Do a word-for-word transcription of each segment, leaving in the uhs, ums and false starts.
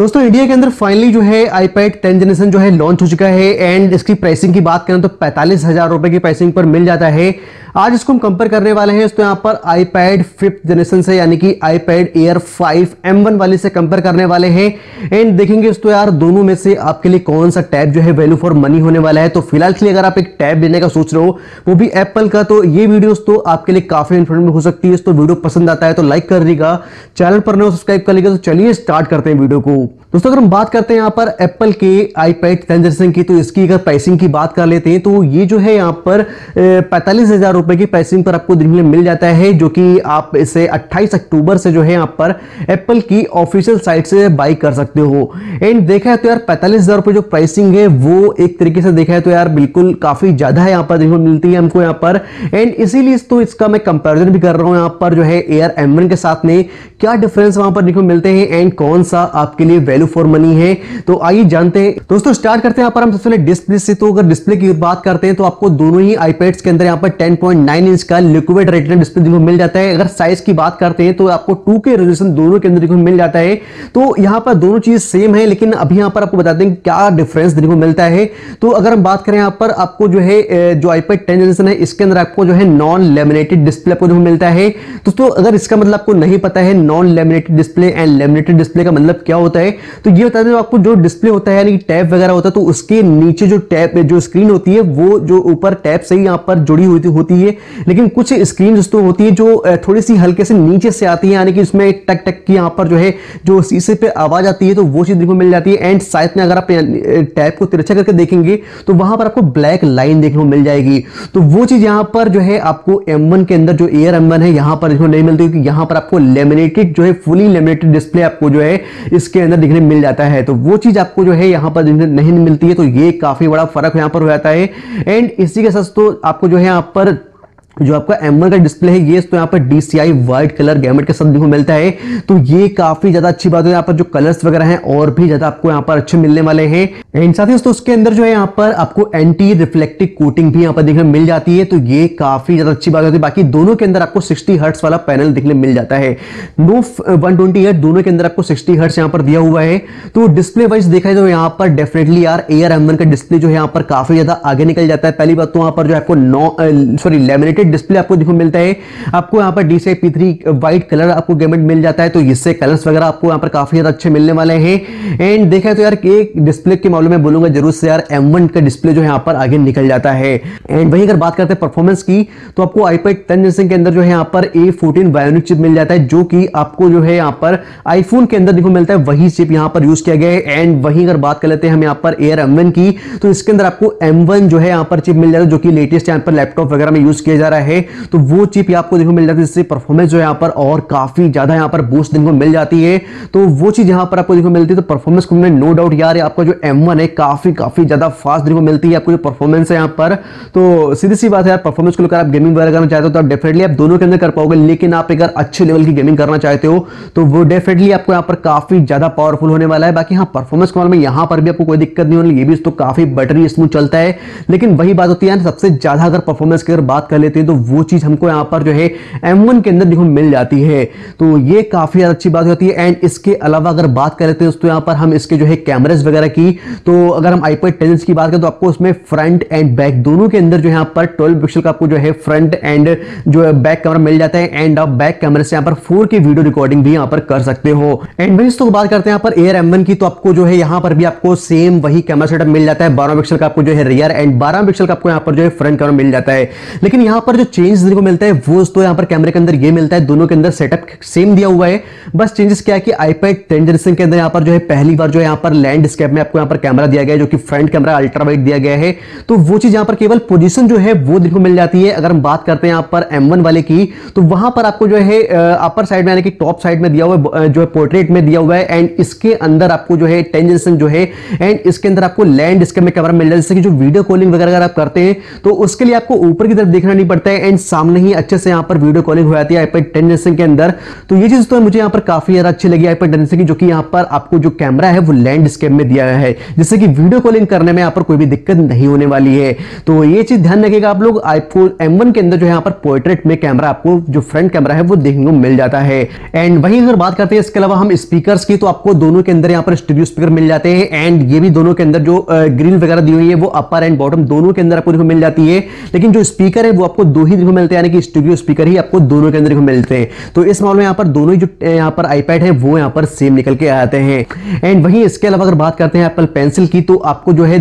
दोस्तों इंडिया के अंदर फाइनली जो है आईपैड टेन जनरेशन जो है लॉन्च हो चुका है एंड इसकी प्राइसिंग की बात करें तो पैंतालीस हजार रुपए की प्राइसिंग पर मिल जाता है। आज इसको हम कंपेयर करने वाले हैं तो यहाँ पर आईपैड फिफ्थ जनरेशन से यानी कि iPad Air five M one वाली से कंपेयर करने वाले हैं एंड देखेंगे तो यार दोनों में से आपके लिए कौन सा टैब जो है वैल्यू फॉर मनी होने वाला है। तो फिलहाल के लिए अगर आप एक टैब लेने का सोच रहे हो वो भी एप्पल का, तो ये वीडियो तो आपके लिए काफी इंफॉर्मेटिव हो सकती है। तो वीडियो पसंद आता है तो लाइक कर देगा, चैनल पर नए सब्सक्राइब कर लेगा। तो चलिए स्टार्ट करते हैं वीडियो को। दोस्तों अगर हम बात करते हैं यहाँ पर एप्पल के आईपैड टेन जनरेशन की, तो इसकी अगर प्राइसिंग की बात कर लेते हैं तो ये जो है यहाँ पर पैंतालीस हजार रुपए की प्राइसिंग पर आपको देखने मिल जाता है, जो कि आप इसे अट्ठाईस अक्टूबर से जो है यहाँ पर एप्पल की ऑफिशियल साइट से बाई कर सकते हो। एंड देखा है तो यार पैंतालीस हजार रुपए जो प्राइसिंग है वो एक तरीके से देखा है तो यार बिल्कुल काफी ज्यादा है यहाँ पर देखने मिलती है हमको यहाँ पर। एंड इसीलिए तो इसका मैं कंपेरिजन भी कर रहा हूँ यहाँ पर जो है एयर एम वन के साथ में क्या डिफरेंस वहां पर देखने मिलते हैं एंड कौन सा आपके लिए वैल्यू फॉर मनी है। तो आइए जानते हैं दोस्तों, स्टार्ट करते हैं यहाँ पर हम सबसे पहले डिस्प्ले से। तो अगर डिस्प्ले की बात करते हैं तो आपको दोनों ही आईपैड्स के अंदर यहाँ पर टेन पॉइंट नाइन इंच का लिक्विड रेटिना डिस्प्ले देखने को मिल जाता है। अगर साइज की बात करते हैं तो आपको टू के रेजोल्यूशन दोनों के अंदर देखने को मिल जाता है। तो यहाँ पर दोनों चीज सेम है, लेकिन अभी यहाँ पर आपको बताते हैं क्या डिफरेंस देखने को मिलता है। तो अगर हम बात करें यहाँ पर आपको जो है जो आईपैड टेन जनरेशन है इसके अंदर आपको जो है नॉन लेमिनेटेड डिस्प्ले आपको मिलता है। दोस्तों अगर इसका मतलब आपको नहीं पता है non laminated display and laminated display का मतलब क्या होता है, तो ये बता दें आपको जो डिस्प्ले होता है यानी टैब वगैरह होता है तो उसके नीचे जो टैब जो स्क्रीन होती है वो जो ऊपर टैब से ही यहाँ पर जुड़ी हुई होती है, लेकिन कुछ स्क्रीन दोस्तों होती है जो थोड़ी सी हल्के से नीचे से आती है यानी कि उसमें टक टक की यहाँ पर जो है जो शीशे पे आवाज आती है तो वो चीज देखने को मिल जाती है। एंड साइड में अगर आप टैब को तिरछा करके देखेंगे तो वहां पर आपको ब्लैक लाइन देखने को मिल जाएगी। तो वो चीज यहाँ पर जो है आपको एम वन के अंदर जो एयर एम वन है यहाँ पर नहीं मिलती, क्योंकि यहाँ पर आपको लेमिनेटेड जो है फुली लेमिनेटेड डिस्प्ले आपको जो है इसके अंदर देखने मिल जाता है। तो वो चीज आपको जो है यहाँ पर नहीं मिलती है, तो ये काफी बड़ा फर्क यहाँ पर हो जाता है। एंड इसी के साथ तो आपको जो है यहाँ पर जो आपका एम वन का डिस्प्ले है ये तो यहाँ पर D C I white colour gamut के साथ देखने को मिलता है। तो ये काफी ज्यादा अच्छी बात है, यहाँ पर जो कलर्स वगैरह हैं और भी ज्यादा आपको यहाँ पर अच्छे मिलने वाले हैं। एंड साथ ही दोस्तों उसके अंदर जो है यहाँ पर आपको एंटी रिफ्लेक्टिव कोटिंग भी यहाँ पर देखने मिल जाती है, तो ये काफी ज्यादा अच्छी बात होती है। बाकी दोनों के अंदर आपको सिक्सटी हर्ट्स वाला पैनल देखने मिल जाता है, नो वन ट्वेंटी हर्ट्स दोनों के अंदर आपको सिक्सटी हर्ट्स यहाँ पर दिया हुआ है। तो डिस्प्ले वाइज देखा जाए यहाँ पर डेफिनेटली यार एयर एम वन का डिस्प्ले जो है यहाँ पर काफी ज्यादा आगे निकल जाता है। पहली बात तो यहाँ पर जो आपको नॉ सॉरी लेमिनेटेड डिस्प्ले आपको देखने को मिलता है, आपको यहाँ पर D C I P three white colour आपको गैमेट मिल जाता है, तो इससे कलर्स वगैरह आपको यहाँ पर काफी ज्यादा अच्छे मिलने वाले हैं। एंड देखा तो यार एक डिस्प्ले के मामले में बोलूंगा जरूर से यार एम वन का डिस्प्ले जो है यहाँ पर आगे निकल जाता है। एंड वहीं अगर बात करते हैं परफॉर्मेंस की, तो आपको आईपैड टेन जनरेशन के अंदर जो है यहाँ पर ए फोर्टीन बायोनिक चिप मिल जाता है, जो कि आपको जो है यहाँ पर आईफोन के अंदर देखो मिलता है, वही चिप यहाँ पर यूज किया गया है। एंड वहीं अगर बात कर लेते हैं हम यहाँ पर एयर एम वन की, तो इसके अंदर आपको एम वन जो है यहाँ पर चिप मिल जाता है, जो कि लेटेस्ट यहाँ पर लैपटॉप वगैरह में यूज किया जा रहा है है। तो वो चिप आपको देखो मिल जाती है, जिससे परफॉर्मेंस जो है यहाँ पर और काफी ज्यादा यहाँ पर बूस्ट देखने को मिल जाती है। तो वो चीज यहाँ पर आपको देखो मिलती है। तो परफॉर्मेंस को हमने नो डाउट यार आपका जो एम वन है काफी काफी ज्यादा फास्ट देखने को मिलती है आपको जो परफॉर्मेंस है यहाँ पर। तो सीधी सी बात है यार परफॉर्मेंस को लेकर आप गेमिंग वगैरह करना चाहते हो तो आप डेफिनेटली आप दोनों के अंदर कर पाओगे, लेकिन आप अगर अच्छे लेवल की गेमिंग करना चाहते हो तो वो डेफिनेटली आपको यहाँ पर काफी ज्यादा पावरफुल होने वाला है। बाकी हाँ परफॉर्मेंस के मामले में यहाँ पर भी आपको कोई दिक्कत नहीं होने, ये भी तो काफी बैटरी स्मूथ चलता है। लेकिन वही बात होती है सबसे ज्यादा अगर परफॉर्मेंस की अगर बात कर लेते हैं तो वो चीज हमको यहाँ पर जो है एम वन के अंदर देखो मिल जाती है, तो ये काफी अच्छी बात होती है। एंड इसके अलावा अगर बात कर लेते हैं तो यहाँ पर हम इसके जो है कैमरास वगैरह की, तो अगर हम आईपैड टेन की बात करें तो आपको उसमें फ्रंट एंड बैक दोनों के अंदर जो है यहाँ पर ट्वेल्व पिक्सल का आपको जो है फ्रंट एंड जो है बैक कैमरा मिल जाता है। एंड आप बैक कैमरे से यहाँ पर फोर के वीडियो रिकॉर्डिंग भी यहाँ पर कर सकते हो। एंड वही तो बात करते हैं यहाँ पर एयर एम वन की, तो आपको जो है यहाँ पर भी आपको सेम वही कैमरा सेटअप मिल जाता है, बारह पिक्सल का आपको जो है रियर एंड बारह पिक्सल का आपको यहाँ पर जो है फ्रंट कैमरा मिल जाता है। लेकिन यहाँ पर जो चेंज देखने को मिलता है वो तो यहाँ पर कैमरे के अंदर ये मिलता है, दोनों के अंदर सेटअप सेम दिया हुआ है, बस चेंजेस क्या है कि आईपैड टेन जनरेशन के अंदर यहाँ पर जो है पहली बार जो है यहाँ पर लैंडस्केप में आपको यहाँ पर कैमरा दिया गया है, जो कि फ्रंट कैमरा अल्ट्रावाइड दिया गया है। तो वो चीज यहाँ पर केवल पोजीशन जो है वो देखने को मिल जाती है। अगर हम बात करते हैं यहाँ पर एम वन वाले की, तो वहां पर आपको जो है अपर साइड में यानी कि टॉप साइड में दिया हुआ है जो है पोर्ट्रेट में दिया हुआ है। एंड इसके अंदर आपको जो है टेन जनरेशन जो है एंड इसके अंदर आपको लैंडस्केप में कैमरा मिल जाता है, जैसे कि जो वीडियो कॉलिंग वगैरह अगर आप करते हैं तो उसके लिए आपको ऊपर की तरफ देखना नहीं पड़ता करते हैं एंड सामने ही अच्छे से यहाँ पर वीडियो कॉलिंग हो जाती है आईपैड टेन के अंदर। तो ये चीज तो मुझे यहाँ पर काफी ज्यादा अच्छी लगी आईपैड टेन की, जो कि यहाँ पर आपको जो कैमरा है वो लैंडस्केप में दिया है, जिससे कि वीडियो कॉलिंग करने में यहाँ पर कोई भी दिक्कत नहीं होने वाली है। तो ये चीज ध्यान रखिएगा आप लोग, आईफोन एम वन के अंदर जो यहाँ पर पोर्ट्रेट में कैमरा आपको जो फ्रंट कैमरा है वो देखने को मिल जाता है। एंड वहीं अगर बात करते हैं इसके अलावा हम स्पीकर्स की, तो आपको दोनों के अंदर यहाँ पर स्टूडियो स्पीकर मिल जाते हैं एंड ये भी दोनों के अंदर जो ग्रिल वगैरह दी हुई है वो अपर एंड बॉटम दोनों के अंदर आपको देखो मिल जाती है। लेकिन जो स्पीकर है वो आपको दो ही देखो मिलते हैं, यानी कि स्टूडियो स्पीकर ही आपको दोनों के अंदर देखो मिलते हैं। तो इस मामले में यहाँ पर दोनों जो यहाँ पर आईपैड है वो यहाँ पर सेम निकल के आते हैं। एंड वहीं इसके अलावा अगर बात करते हैं एप्पल पेंसिल की, तो आपको जो है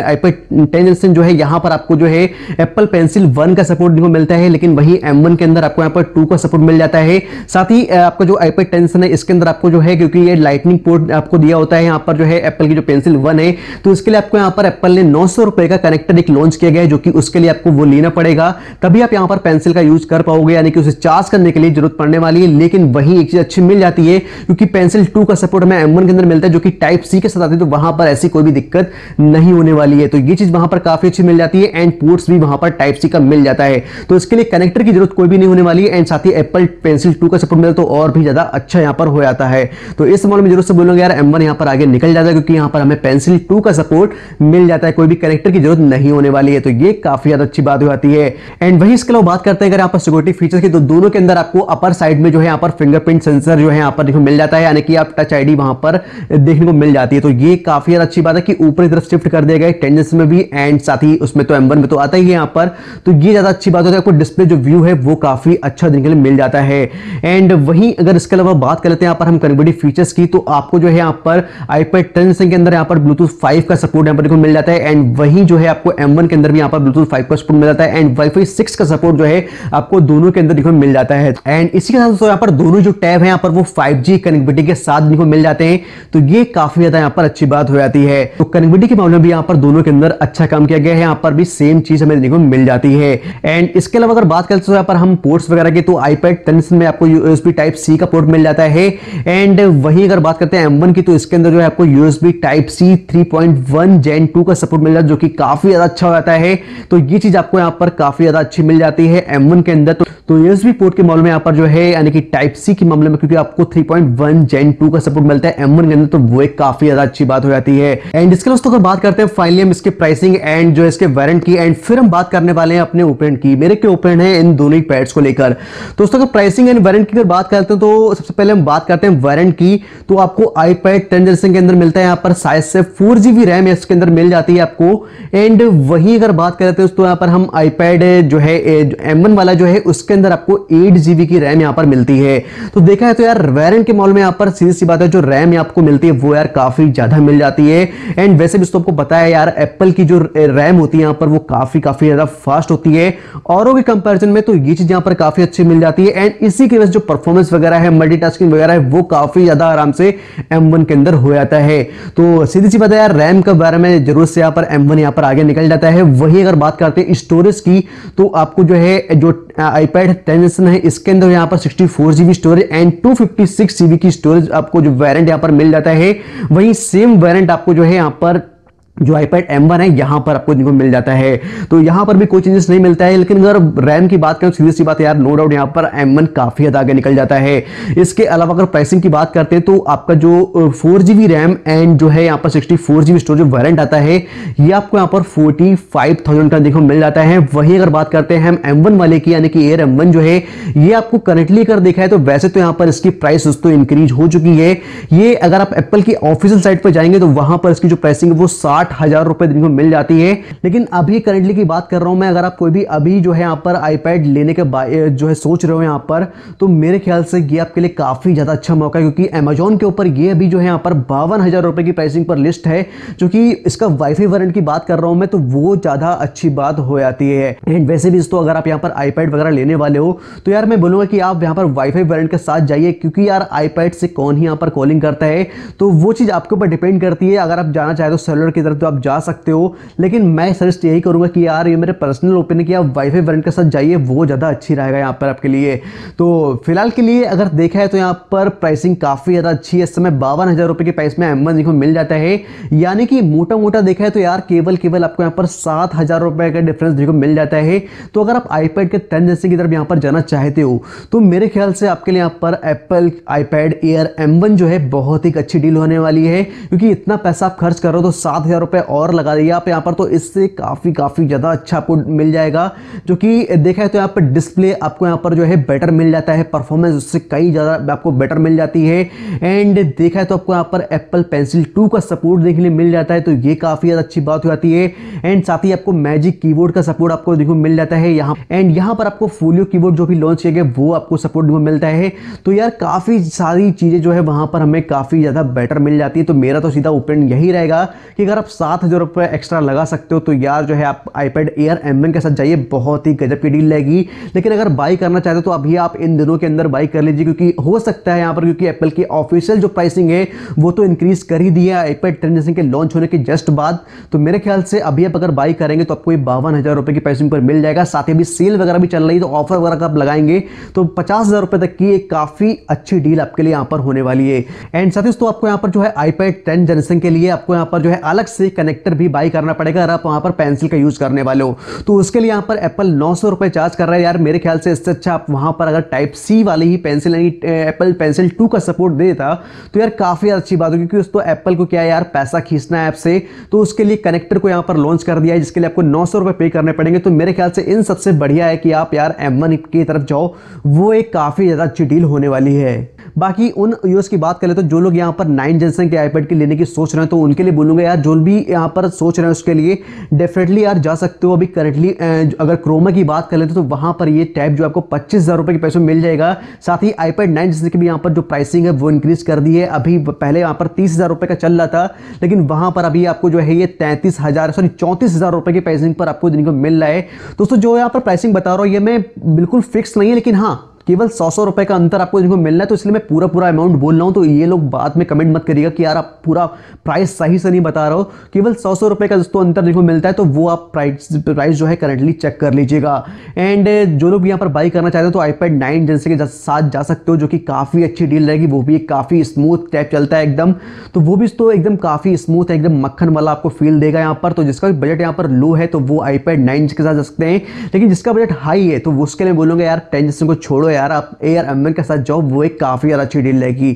आईपैड टेन जो है यहाँ पर आपको जो है एप्पल पेंसिल वन का सपोर्ट देखो मिलता है, लेकिन वहीं एम वन के अंदर आपको यहाँ पर टू का सपोर्ट मिल जाता है। साथ ही आपका जो आईपैड टेन है इसके अंदर आपको जो है, क्योंकि ये लाइटनिंग पोर्ट आपको दिया होता है यहाँ पर जो है एप्पल की जो पेंसिल वन है, तो इसके लिए आपको यहाँ पर एप्पल ने नौ सौ रुपए का कनेक्टर एक लॉन्च किया गया है, जो कि उसके लिए आपको वो लेना पड़ेगा तभी आप यहाँ पर पेंसिल का यूज कर पाओगे, यानी कि उसे चार्ज करने के लिए जरूरत पड़ने वाली है। लेकिन वही एक चीज अच्छी मिल जाती है, क्योंकि पेंसिल टू का सपोर्ट हमें एम वन के अंदर मिलता है जो कि टाइप सी के साथ आती है, तो वहां पर ऐसी कोई भी दिक्कत नहीं होने वाली है। तो ये चीज वहां पर काफी अच्छी मिल जाती है एंड पोर्ट्स भी वहां पर टाइप सी का मिल जाता है, तो इसके लिए कनेक्टर की जरूरत कोई भी नहीं होने वाली है। एंड साथ ही एप्पल पेंसिल टू का सपोर्ट मिलता है तो और भी ज्यादा अच्छा यहाँ पर हो जाता है। तो इस मामले में जरूर से बोलूंगा यार एम वन यहाँ पर आगे निकल जाता है, क्योंकि यहाँ पर हमें पेंसिल टू का सपोर्ट मिल जाता है, कोई भी कनेक्टर की जरूरत नहीं होने वाली है। तो ये काफी ज्यादा अच्छी बात हो जाती है। एंड वहीं इसके अलावा बात करते हैं अगर यहाँ पर सिक्योरिटी फीचर्स की, तो दोनों के अंदर आपको अपर साइड में जो है यहाँ पर फिंगरप्रिंट सेंसर जो है यहाँ पर देखो मिल जाता है, यानी कि आप टच आईडी वहां पर देखने को मिल जाती है। तो ये काफी ज्यादा अच्छी बात है कि ऊपर की तरफ शिफ्ट कर दिया गया है टेन में भी एंड साथ ही उसमें तो एम वन में तो आता ही है यहाँ पर, तो ये ज्यादा अच्छी बात होती है। आपको डिस्प्ले जो व्यू है वो काफी अच्छा देखने के लिए मिल जाता है। एंड वहीं अगर इसके अलावा बात कर लेते हैं यहाँ पर हम कनेक्टिविटी फीचर्स की, तो आपको जो है यहाँ पर आईपैड टेन के अंदर यहाँ पर ब्लूटूथ फाइव का सपोर्ट यहाँ पर देखो मिल जाता है एंड वहीं जो है आपको एम वन के अंदर भी यहाँ पर ब्लूटूथ फाइव का सपोर्ट मिल जाता है एंड वाईफाई सिक्स का सपोर्ट जो है आपको दोनों के अंदर देखो मिल जाता है। एंड इसी के साथ तो यहाँ पर दोनों जो टैब है यहाँ पर वो फाइव जी कनेक्टिविटी के साथ देखो मिल जाते हैं, तो ये काफी ज्यादा यहाँ पर अच्छी बात हो जाती है। तो कनेक्टिविटी के मामले में भी यहाँ पर दोनों के अंदर अच्छा काम किया गया है, यहाँ पर भी सेम चीज हमें देखने को मिल जाती है। एंड इसके अलावा अगर बात करते हैं यहाँ पर हम पोर्ट्स वगैरह की, तो आईपैड टेन में आपको यूएसबी टाइप सी का पोर्ट मिल जाता है एंड वहीं अगर बात करते हैं एम वन की, तो इसके अंदर जो है आपको USB type C three point one gen two का सपोर्ट मिल जाता है, जो कि काफी ज्यादा अच्छा हो जाता है। तो ये चीज आपको यहाँ पर काफी ज्यादा अच्छी मिल जाती है एम वन के अंदर। तो यूएसबी पोर्ट के मामले में यहाँ पर जो है, यानी कि टाइप सी के मामले में क्योंकि आपको three point one gen two का सपोर्ट मिलता है एम वन के अंदर, तो वो एक काफी ज्यादा अच्छी बात हो जाती है। एंड इसके दोस्तों अगर बात करते हैं फाइनली हम इसके प्राइसिंग एंड जो इसके वारंटी की, एंड फिर हम बात करने वाले हैं अपने ओपिनियन की, मेरे के ओपिनियन है इन दोनों ही पैड्स को लेकर। दोस्तों अगर प्राइसिंग एंड वारंटी की अगर बात करते हैं, तो सबसे पहले हम बात करते हैं वारंटी की। तो आपको आईपैड टेन जनरेशन के अंदर मिलता है यहाँ पर साइज से फोर जीबी रैम इसके अंदर मिल जाती है आपको। एंड वहीं अगर बात करते हैं तो यहाँ पर हम आईपैड जो है एम वन वाला जो है उसके अंदर आपको एट जीबी की रैम यहाँ पर मिलती है। तो देखा है तो यार वेरिएंट के मामले में यहाँ पर सीधी सी बात है जो रैम आपको मिलती है वो यार काफी ज्यादा मिल जाती है। एंड वैसे भी तो आपको पता है यार एप्पल की जो रैम होती है यहाँ पर वो काफी काफी ज्यादा फास्ट होती है औरों के कंपेरिजन में, तो ये चीज यहाँ पर काफी अच्छी मिल जाती है। एंड इसी की वजह से जो परफॉर्मेंस वगैरह है, मल्टीटास्किंग वगैरह है, वो काफी ज्यादा आराम से एम वन के अंदर हो जाता है। तो सीधी सी बात है यार रैम के बारे में जरूर से यहाँ पर एम वन यहाँ पर आगे निकल जाता है। वही अगर बात करते हैं स्टोरेज की, तो आपको जो है जो आईपैड टेन है इसके अंदर यहाँ पर sixty four GB storage and two fifty six GB की स्टोरेज आपको जो वेरिएंट यहाँ पर मिल जाता है। वहीं सेम वेरिएंट आपको जो है यहाँ पर जो आईपैड एम वन है यहाँ पर आपको देखो मिल जाता है, तो यहाँ पर भी कोई चेंजेस नहीं मिलता है। लेकिन अगर रैम की बात करें सीधी सी बात है यार नो डाउट यहाँ पर एम वन काफी ज्यादा आगे निकल जाता है। इसके अलावा अगर प्राइसिंग की बात करते हैं, तो आपका जो फोर जीबी रैम एंड जो है यहाँ पर sixty four GB storage variant आता है, ये आपको यहाँ पर फोर्टी फाइव थाउजेंड का देखो मिल जाता है। वहीं अगर बात करते हैं हम एम वन वाले की, यानी कि एयर एम वन जो है ये आपको करेंटली अगर देखा है तो वैसे तो यहाँ पर इसकी प्राइस दोस्तों इंक्रीज हो चुकी है। ये अगर आप एप्पल की ऑफिशियल साइट पर जाएंगे तो वहां पर इसकी जो प्राइसिंग है वो साठ हजार रुपए दिन को मिल जाती है। लेकिन अभी करंटली की बात कर रहा हूं मैं, अगर आप कोई भी अभी जो है यहाँ पर आईपैड लेने के जो है सोच रहे हो यहाँ पर, तो मेरे ख्याल से ये आपके लिए काफी ज्यादा अच्छा मौका है, क्योंकि अमेजॉन के ऊपर ये अभी जो है यहाँ पर बावन हजार रुपए की प्राइसिंग पर लिस्ट है, जो कि इसका वाईफाई वेरिएंट की बात कर रहा हूं मैं, तो वो ज्यादा अच्छी बात हो जाती है। एंड वैसे भी तो अगर आप यहाँ पर आईपैड वगैरह लेने वाले हो तो यार मैं बोलूंगा कि आप यहाँ पर वाईफाई वेरिएंट के साथ जाइए, क्योंकि यार आईपैड से कौन ही यहाँ पर कॉलिंग करता है, तो वो चीज आपके ऊपर डिपेंड करती है। अगर आप जाना चाहे तो सेलुलर की तरफ तरफ तो आप जा सकते हो, लेकिन मैं सजेस्ट यही करूँगा कि यार ये मेरे पर्सनल ओपिनियन कि आप वाईफाई वेरिएंट के साथ जाइए, वो ज़्यादा अच्छी रहेगा यहाँ पर आपके लिए। तो फिलहाल के लिए अगर देखा है तो यहाँ पर प्राइसिंग काफ़ी ज़्यादा अच्छी है, इस समय बावन हज़ार रुपये के प्राइस में एम वन देखो मिल जाता है, यानी कि मोटा मोटा देखा है तो यार केवल केवल आपको यहाँ पर सात हज़ार रुपये का डिफरेंस देखो मिल जाता है। तो अगर आप आईपैड के टेन जैसे की तरफ यहाँ पर जाना चाहते हो तो मेरे ख्याल से आपके लिए यहाँ पर Apple iPad Air M one जो है बहुत ही अच्छी डील होने वाली है, क्योंकि इतना पैसा आप खर्च कर रहे हो तो सात हज़ार रुपये और लगा दिए आप यहाँ पर, तो इससे काफ़ी काफ़ी ज़्यादा अच्छा आपको मिल जाएगा। जो कि देखा है तो यहाँ पर डिस्प्ले आपको यहाँ पर जो है बेटर मिल जाता है, परफॉर्मेंस उससे कई ज़्यादा आपको बेटर मिल जाती है। एंड देखा है तो आपको यहाँ पर एप्पल पेंसिल टू का सपोर्ट देखने मिल जाता है, तो ये काफ़ी ज़्यादा अच्छी बात हो जाती है। एंड साथ ही आपको मैजिक कीबोर्ड का सपोर्ट आपको देखो मिल जाता है यहाँ, एंड यहाँ पर आपको फोलियो कीबोर्ड जो भी लॉन्च किया गया वो आपको सपोर्ट मिलता है। तो यार काफ़ी सारी चीज़ें जो है वहाँ पर हमें काफ़ी ज़्यादा बेटर मिल जाती है। तो मेरा तो सीधा ओपिनियन यही रहेगा कि अगर आप सात हज़ार रुपये एक्स्ट्रा लगा सकते हो तो यार जो है आप आईपैड एयर एम वन के साथ जाइए, बहुत ही गजब की डील रहेगी। लेकिन अगर बाई करना चाहते हो तो अभी आप इन दिनों के अंदर बाई कर लीजिए, क्योंकि हो सकता है यहाँ पर, क्योंकि एप्पल की ऑफिशियल जो प्राइसिंग है वो तो इंक्रीज़ कर ही दिया आईपैड टेन के लॉन्च होने के जस्ट बाद। तो मेरे ख्याल से अभी आप अगर बाई करेंगे तो आपको बावन हज़ार रुपये की प्राइसिंग पर मिल जाएगा। साथ ही अभी सेल वगैरह भी चल रही है, तो ऑफर वगैरह का आप लगाएंगे तो पचास हज़ार रुपये तक की एक काफ़ी अच्छी डील आपके लिए यहाँ पर होने वाली है। एंड साथ ही दोस्तों आपको यहाँ पर जो है आईपैड टेन जनरेशन के लिए आपको यहाँ पर जो है अलग से कनेक्टर भी बाई करना पड़ेगा अगर आप वहाँ पर पेंसिल का यूज़ करने वाले हो, तो उसके लिए यहाँ पर एप्पल नौ सौ रुपये चार्ज कर रहा है। यार मेरे ख्याल से इससे अच्छा आप वहाँ पर अगर टाइप सी वाली ही पेंसिल यानी एप्पल पेंसिल टू का सपोर्ट दे देता तो यार काफ़ी अच्छी बात होगी, क्योंकि तो एप्पल को क्या है यार पैसा खींचना है आपसे, तो उसके लिए कनेक्टर को यहाँ पर लॉन्च कर दिया है जिसके लिए आपको नौ सौ रुपये पे करने पड़ेंगे। तो मेरे ख्याल से इन सबसे बढ़िया है कि आप यार एम वन की तरफ जाओ, वो एक काफ़ी ज़्यादा अच्छी डील होने वाली है। बाकी उन यूज़ की बात करें तो जो लोग यहाँ पर नाइन जनरेशन के आईपैड के लेने की सोच रहे हैं तो उनके लिए बोलूँगा यार जो भी यहाँ पर सोच रहे हैं उसके लिए डेफिनेटली यार जा सकते हो। अभी करेंटली अगर क्रोमा की बात कर लेते तो वहाँ पर ये टैब जो आपको पच्चीस हज़ार रुपये के पैसे मिल जाएगा। साथ ही आईपैड नाइन जनरेशन की भी यहाँ पर जो प्राइसिंग है वो इंक्रीज़ कर दी है। अभी पहले यहाँ पर तीस हज़ार रुपये का चल रहा था, लेकिन वहाँ पर अभी आपको जो है ये तैंतीस हज़ार सॉरी चौंतीस हज़ार रुपये की प्राइसिंग पर आपको दिन को मिल रहा है। दोस्तों जो यहाँ पर प्राइसिंग बता रहा हूँ ये मैं बिल्कुल फिक्स नहीं है, लेकिन हाँ केवल सौ सौ रुपये का अंतर आपको जिनको मिलना है, तो इसलिए मैं पूरा पूरा अमाउंट बोल रहा हूँ। तो ये लोग बाद में कमेंट मत करिएगा कि यार आप पूरा प्राइस सही से नहीं बता रहे हो। केवल सौ सौ रुपये का दोस्तों अंतर जिनको मिलता है, तो वो आप प्राइस प्राइस जो है करंटली चेक कर लीजिएगा। एंड जो लोग यहाँ पर बाई करना चाहते हो तो आईपैड नाइन जनरेशन के साथ जा सकते हो, जो कि काफ़ी अच्छी डील रहेगी। वो भी एक काफ़ी स्मूथ टैप चलता है एकदम, तो वो भी तो एकदम काफ़ी स्मूथ है, एकदम मक्खन वाला आपको फील देगा यहाँ पर। तो जिसका बजट यहाँ पर लो है तो वो आईपैड नाइन के साथ जा सकते हैं, लेकिन जिसका बजट हाई है तो उसके लिए बोलूँगा यार टेन जनरेशन को छोड़ो, यार आप एयर एम वन के साथ जाओ, वो एक काफ़ी ज़्यादा अच्छी डील रहेगी।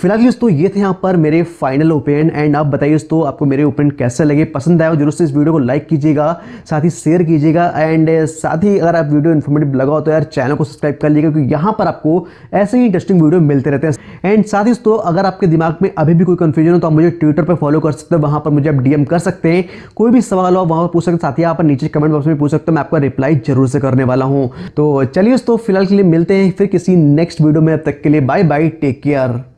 फिलहाल दोस्तों ये थे यहाँ पर मेरे फाइनल ओपिनियन। एंड आप बताइए दोस्तों आपको मेरे ओपिनियन कैसे लगे, पसंद आया हो जरूर से इस वीडियो को लाइक कीजिएगा, साथ ही शेयर कीजिएगा। एंड साथ ही अगर आप वीडियो इन्फॉर्मेटिव लगा हो तो यार चैनल को सब्सक्राइब कर लीजिएगा, क्योंकि यहाँ पर आपको ऐसे ही इंटरेस्टिंग वीडियो मिलते रहते हैं। एंड साथ ही दोस्तों अगर आपके दिमाग में अभी भी कोई कन्फ्यूजन हो तो आप मुझे ट्विटर पर फॉलो कर सकते हो, वहाँ पर मुझे आप डी एम कर सकते हैं, कोई भी सवाल हो वहाँ पर पूछ सकते हैं। साथ ही आप नीचे कमेंट बॉक्स में पूछ सकते हो, मैं आपका रिप्लाई जरूर से करने वाला हूँ। तो चलिए दोस्तों फिलहाल के लिए मिलते हैं फिर किसी नेक्स्ट वीडियो में, अब तक के लिए बाय बाय, टेक केयर।